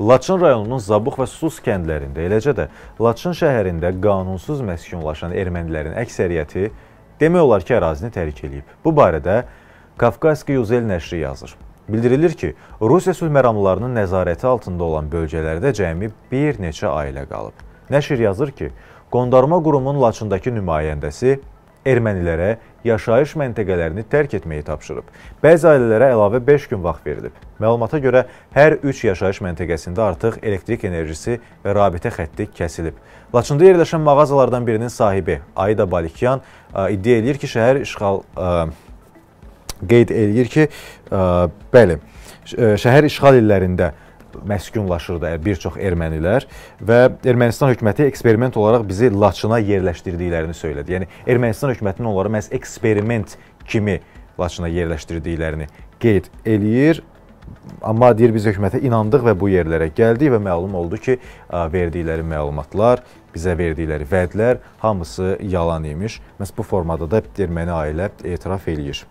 Laçın rayonunun Zabux və Sus kəndlərində, eləcə də Laçın şəhərində qanunsuz məskunlaşan ermənilərin əksəriyyəti demək olar ki, ərazini tərk eləyib. Bu barədə Kafkasqi Yuzel nəşri yazır. Bildirilir ki, Rusiya sülhməramlılarının nəzarəti altında olan bölgələrdə cəmi bir neçə ailə qalıb. Nəşir yazır ki, Qondorma qurumun Laçındakı nümayəndəsi ermənilərə yaşayış məntəqələrini tərk etməyi tapşırıb. Bəzi ailələrə əlavə 5 gün vaxt verilib. Məlumata görə, hər 3 yaşayış məntəqəsində artıq elektrik enerjisi və rabitə xətti kəsilib. Laçında yerləşən mağazalardan birinin sahibi Ayda Balikyan iddia edir ki, şəhər işğal illərində məskunlaşırdı bir çox ermənilər və Ermənistan hökuməti eksperiment olaraq bizi Laçına yerləşdirdiklərini söylədi. Yəni, Ermənistan hökumətinin onları məhz eksperiment kimi Laçına yerləşdirdiklərini qeyd eləyir. Amma deyir, biz hökumətə inandıq və bu yerlərə gəldik və məlum oldu ki, verdikləri məlumatlar, bizə verdikləri vədlər hamısı yalan imiş. Məhz bu formada da erməni ailə etiraf eləyir.